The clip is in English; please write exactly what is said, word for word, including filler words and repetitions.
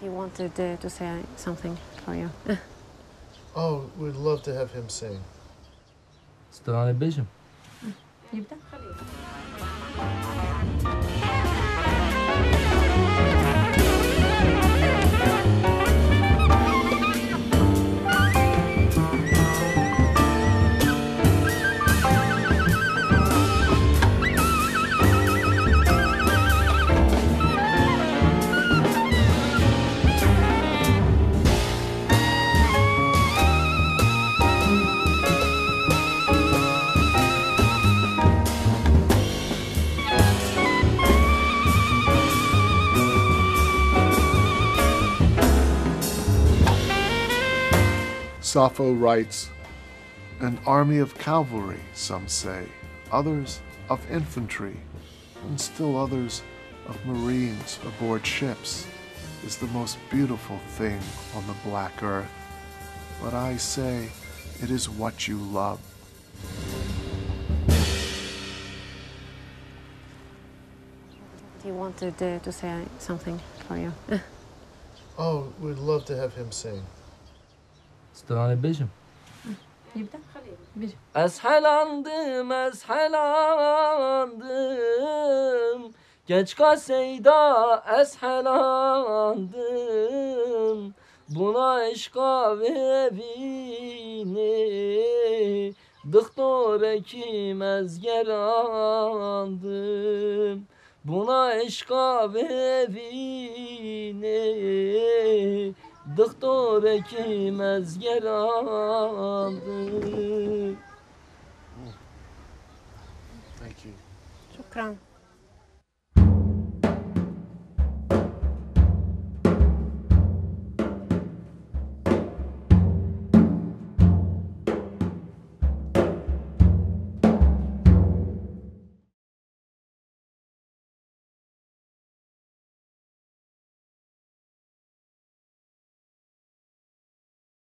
He wanted uh, to say something for you. Oh, we'd love to have him sing. Stelianu Bishum. Yibda. Sappho writes, an army of cavalry, some say, others of infantry, and still others of marines aboard ships, is the most beautiful thing on the black earth. But I say, it is what you love. He wanted uh, to say something for you. Oh, we'd love to have him sing. Stelianu Bishum. Ezhelandım, ezhelandım. Geç kaseyda ezhelandım. Buna eşka vevini. Dıktor ekim ezgerandım. Buna eşka vevini. Doktor ekim ezger aldı. Thank you. Şükran.